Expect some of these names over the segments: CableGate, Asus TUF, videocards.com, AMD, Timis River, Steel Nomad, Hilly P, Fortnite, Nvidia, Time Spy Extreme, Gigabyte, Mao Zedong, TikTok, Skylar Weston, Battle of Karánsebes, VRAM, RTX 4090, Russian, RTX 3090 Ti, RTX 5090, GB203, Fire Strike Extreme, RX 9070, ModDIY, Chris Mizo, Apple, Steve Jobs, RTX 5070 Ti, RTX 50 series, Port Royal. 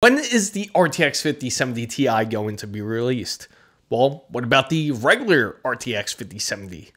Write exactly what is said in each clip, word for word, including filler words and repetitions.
When is the R T X fifty seventy T I going to be released? Well, what about the regular R T X fifty seventy?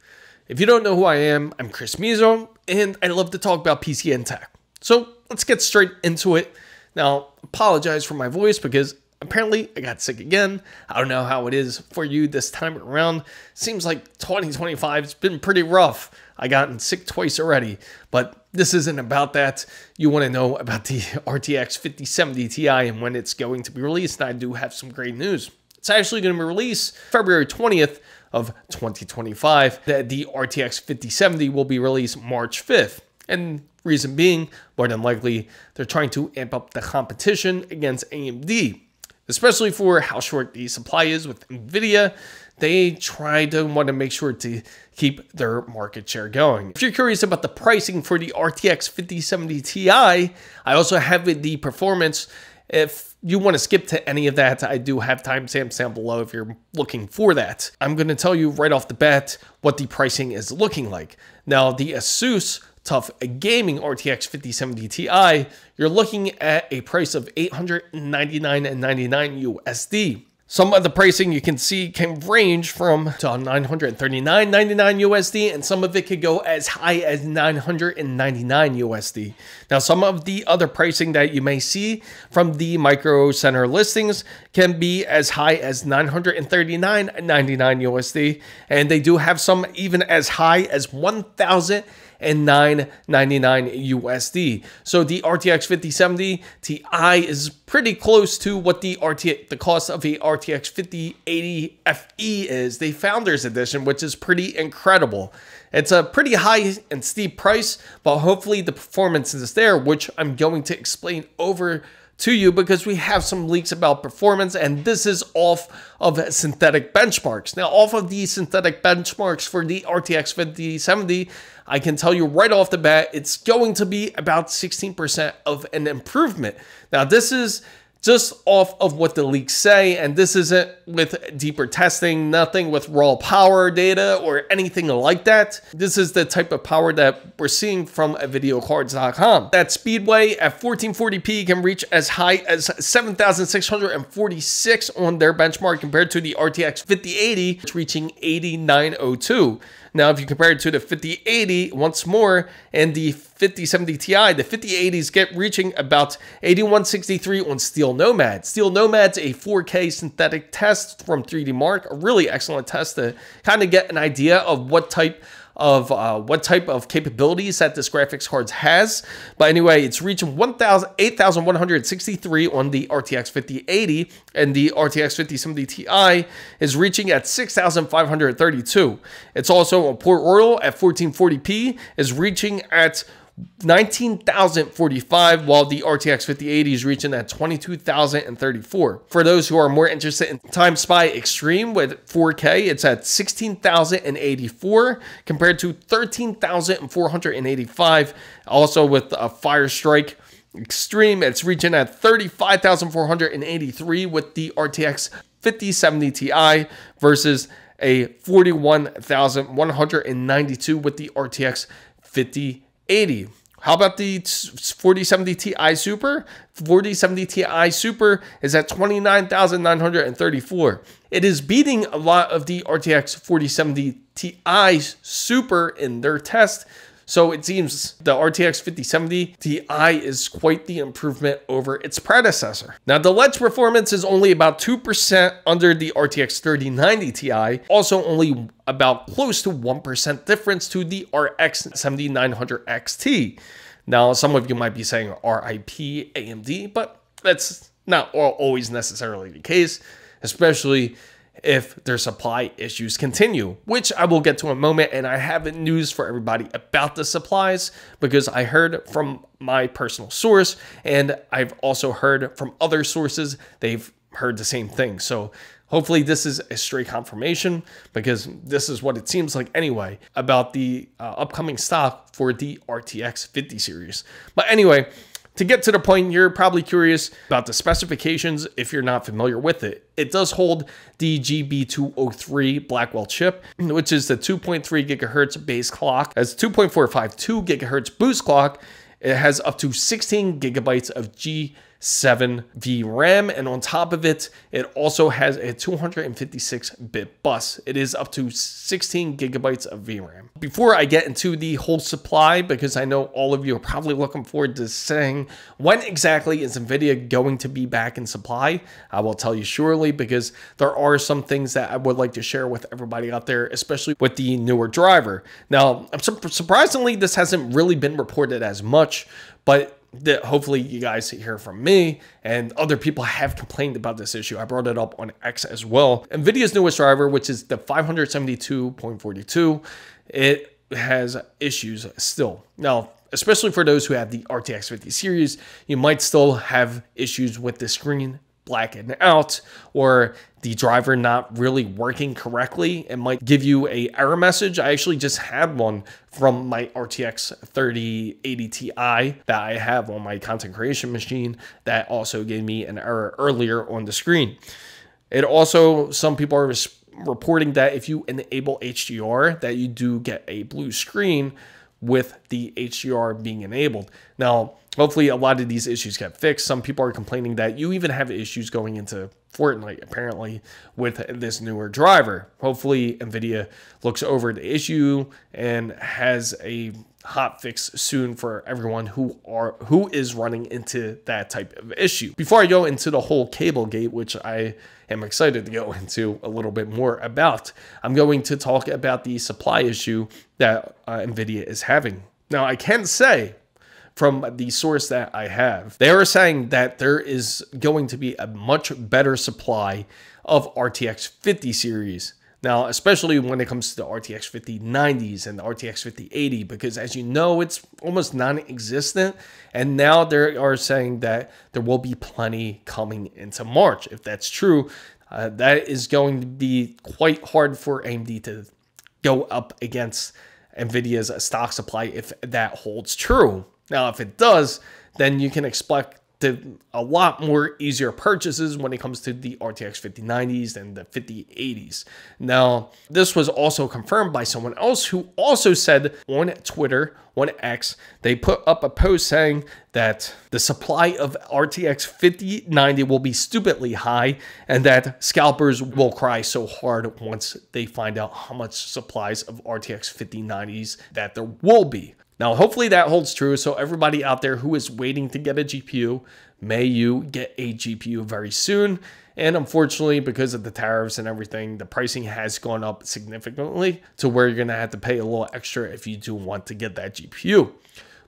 If you don't know who I am, I'm Chris Mizo, and I love to talk about P C and tech. So let's get straight into it. Now, apologize for my voice because apparently I got sick again. I don't know how it is for you this time around. Seems like twenty twenty-five has been pretty rough. I gotten sick twice already, but this isn't about that. You want to know about the R T X fifty seventy T I and when it's going to be released, and I do have some great news. It's actually going to be released February twentieth of twenty twenty-five. The, the R T X fifty seventy will be released March fifth, and reason being, more than likely, they're trying to amp up the competition against A M D, especially for how short the supply is with Nvidia. They try to want to make sure to keep their market share going. If you're curious about the pricing for the R T X fifty seventy T I, I also have the performance. If you want to skip to any of that, I do have timestamps down below if you're looking for that. I'm going to tell you right off the bat what the pricing is looking like. Now, the Asus TUF Gaming R T X fifty seventy T I, you're looking at a price of eight hundred ninety-nine ninety-nine U S D. Some of the pricing you can see can range from nine hundred thirty-nine ninety-nine U S D, and some of it could go as high as nine hundred ninety-nine U S D. Now, some of the other pricing that you may see from the Micro Center listings can be as high as nine hundred thirty-nine ninety-nine U S D, and they do have some even as high as one thousand nine ninety-nine U S D. So the R T X fifty seventy T I is pretty close to what the R T the cost of a R T X fifty eighty F E is, the Founders Edition, which is pretty incredible. It's a pretty high and steep price, but hopefully the performance is there, which I'm going to explain over to you because we have some leaks about performance, and this is off of synthetic benchmarks. Now, off of the synthetic benchmarks for the R T X fifty seventy, I can tell you right off the bat, it's going to be about sixteen percent of an improvement. Now, this is just off of what the leaks say, and this isn't with deeper testing, nothing with raw power data or anything like that. This is the type of power that we're seeing from video cards dot com. That Speedway at fourteen forty p can reach as high as seven thousand six hundred forty-six on their benchmark compared to the R T X fifty eighty, it's reaching eighty-nine oh two. Now, if you compare it to the fifty eighty once more and the fifty seventy T I, the fifty eighties get reaching about eighty-one sixty-three on Steel Nomad. Steel Nomad's a four K synthetic test from three D Mark, a really excellent test to kind of get an idea of what type of uh, what type of capabilities that this graphics card has. But anyway, it's reaching eight thousand one hundred sixty-three on the R T X fifty eighty, and the R T X fifty seventy T I is reaching at six thousand five hundred thirty-two. It's also on Port Royal at fourteen forty p, is reaching at nineteen thousand forty-five, while the R T X fifty eighty is reaching at twenty-two thousand thirty-four. For those who are more interested in Time Spy Extreme with four K, it's at sixteen thousand eighty-four compared to thirteen thousand four hundred eighty-five. Also with a Fire Strike Extreme, it's reaching at thirty-five thousand four hundred eighty-three with the R T X fifty seventy T I versus a forty-one thousand one hundred ninety-two with the R T X fifty eighty. How about the forty seventy T I Super? forty seventy T I Super is at twenty-nine thousand nine hundred thirty-four. It is beating a lot of the R T X forty seventy T I Super in their test, so it seems the R T X fifty seventy T I is quite the improvement over its predecessor. Now, the ledge performance is only about two percent under the R T X thirty ninety T I, also only about close to one percent difference to the R X seventy-nine hundred X T. Now, some of you might be saying R I P A M D, but that's not always necessarily the case, especially if their supply issues continue, which I will get to in a moment. And I have news for everybody about the supplies because I heard from my personal source, and I've also heard from other sources, they've heard the same thing. So hopefully this is a straight confirmation because this is what it seems like anyway about the uh, upcoming stock for the R T X fifty series. But anyway, to get to the point, you're probably curious about the specifications if you're not familiar with it. It does hold the G B two oh three Blackwell chip, which is the two point three gigahertz base clock, has two point four five two gigahertz boost clock. It has up to sixteen gigabytes of G seven V RAM, and on top of it, it also has a two hundred fifty-six bit bus. It is up to sixteen gigabytes of V RAM. Before I get into the whole supply, because I know all of you are probably looking forward to saying, when exactly is Nvidia going to be back in supply? I will tell you shortly, because there are some things that I would like to share with everybody out there, especially with the newer driver. Now, surprisingly, this hasn't really been reported as much, but that hopefully you guys hear from me, and other people have complained about this issue. I brought it up on X as well. Nvidia's newest driver, which is the five seventy-two point forty-two, it has issues still. Now, especially for those who have the R T X fifty series, you might still have issues with the screen blacking out or the driver not really working correctly. It might give you a error message. I actually just had one from my R T X thirty eighty Ti that I have on my content creation machine that also gave me an error earlier on the screen. It also, some people are reporting that if you enable H D R, that you do get a blue screen with the H D R being enabled. Now, hopefully a lot of these issues get fixed. Some people are complaining that you even have issues going into Fortnite, apparently, with this newer driver. Hopefully Nvidia looks over the issue and has a hot fix soon for everyone who are who is running into that type of issue. Before I go into the whole CableGate, which I am excited to go into a little bit more about, I'm going to talk about the supply issue that uh, Nvidia is having. Now, I can say, from the source that I have, they are saying that there is going to be a much better supply of R T X fifty series. Now, especially when it comes to the R T X fifty nineties and the R T X fifty eighty, because as you know, it's almost non-existent. And now they are saying that there will be plenty coming into March. If that's true, uh, that is going to be quite hard for A M D to go up against Nvidia's stock supply if that holds true. Now, if it does, then you can expect to a lot more easier purchases when it comes to the R T X fifty nineties and the fifty eighties. Now, this was also confirmed by someone else who also said on Twitter, on X, they put up a post saying that the supply of R T X fifty ninety will be stupidly high and that scalpers will cry so hard once they find out how much supplies of R T X fifty nineties that there will be. Now, hopefully that holds true. So everybody out there who is waiting to get a G P U, may you get a G P U very soon. And unfortunately, because of the tariffs and everything, the pricing has gone up significantly to where you're going to have to pay a little extra if you do want to get that G P U.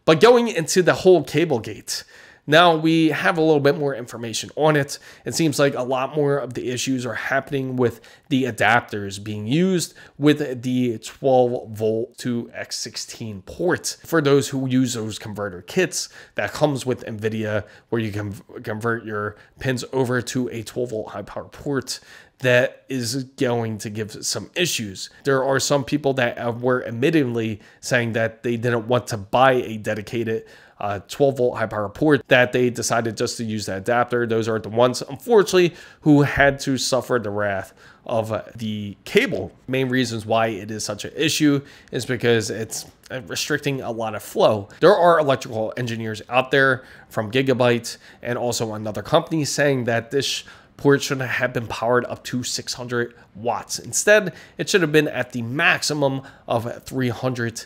But going into the whole CableGate, now we have a little bit more information on it. It seems like a lot more of the issues are happening with the adapters being used with the twelve volt to X sixteen ports. For those who use those converter kits that comes with Nvidia, where you can convert your pins over to a twelve volt high power port, that is going to give some issues. There are some people that were admittedly saying that they didn't want to buy a dedicated uh, twelve volt high power port, that they decided just to use the adapter. Those are the ones, unfortunately, who had to suffer the wrath of the cable. Main reasons why it is such an issue is because it's restricting a lot of flow. There are electrical engineers out there from Gigabyte and also another company saying that this port should have been powered up to six hundred watts. Instead, it should have been at the maximum of three hundred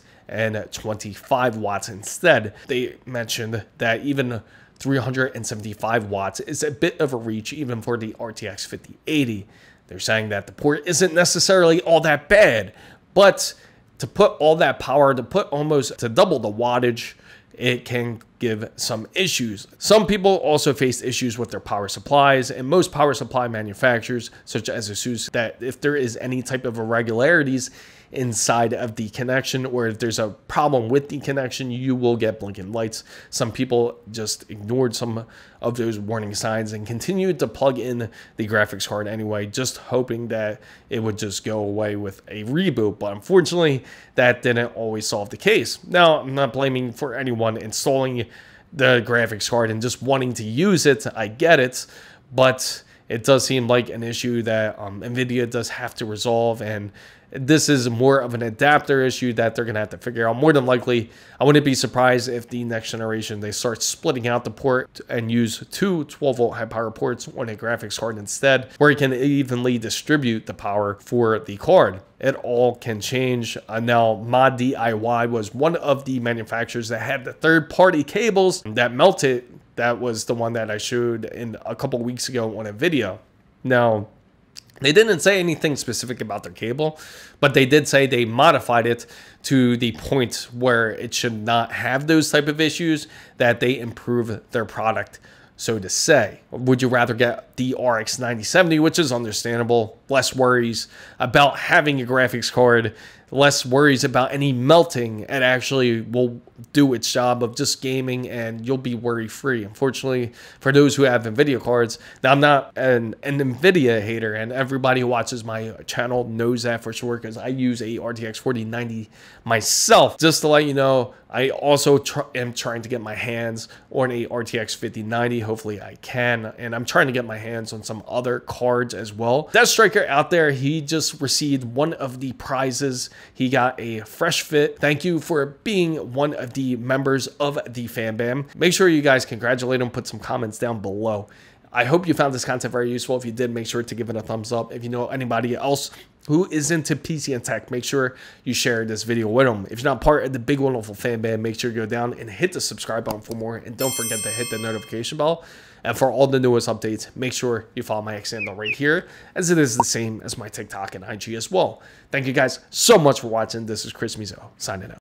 twenty-five watts instead. They mentioned that even three hundred seventy-five watts is a bit of a reach even for the R T X fifty eighty. They're saying that the port isn't necessarily all that bad, but to put all that power, to put almost to double the wattage, it can give some issues. Some people also faced issues with their power supplies, and most power supply manufacturers, such as Asus, that if there is any type of irregularities inside of the connection, or if there's a problem with the connection, you will get blinking lights. Some people just ignored some of those warning signs and continued to plug in the graphics card anyway, just hoping that it would just go away with a reboot. But unfortunately, that didn't always solve the case. Now, I'm not blaming for anyone installing the graphics card and just wanting to use it. I get it, but it does seem like an issue that um, Nvidia does have to resolve, and this is more of an adapter issue that they're going to have to figure out. More than likely, I wouldn't be surprised if the next generation, they start splitting out the port and use two twelve volt high power ports on a graphics card instead, where it can evenly distribute the power for the card. It all can change. Uh, now, ModDIY was one of the manufacturers that had the third-party cables that melted. That was the one that I showed in a couple weeks ago on a video. Now, they didn't say anything specific about their cable, but they did say they modified it to the point where it should not have those type of issues, that they improve their product, so to say. Would you rather get the R X ninety seventy, which is understandable, less worries about having a graphics card, less worries about any melting, and actually will do its job of just gaming, and you'll be worry-free. Unfortunately, for those who have NVIDIA cards, now I'm not an, an NVIDIA hater, and everybody who watches my channel knows that for sure, because I use a R T X forty ninety myself. Just to let you know, I also tr am trying to get my hands on a R T X fifty ninety. Hopefully I can, and I'm trying to get my hands on some other cards as well. Deathstriker out there, he just received one of the prizes. He got a fresh fit. Thank you for being one of the members of the fan bam. Make sure you guys congratulate him. Put some comments down below. I hope you found this content very useful. If you did, make sure to give it a thumbs up. If you know anybody else who is into P C and tech, make sure you share this video with them. If you're not part of the big wonderful fan band, make sure you go down and hit the subscribe button for more. And don't forget to hit the notification bell. And for all the newest updates, make sure you follow my X handle right here, as it is the same as my TikTok and I G as well. Thank you guys so much for watching. This is Chris Mizo signing out.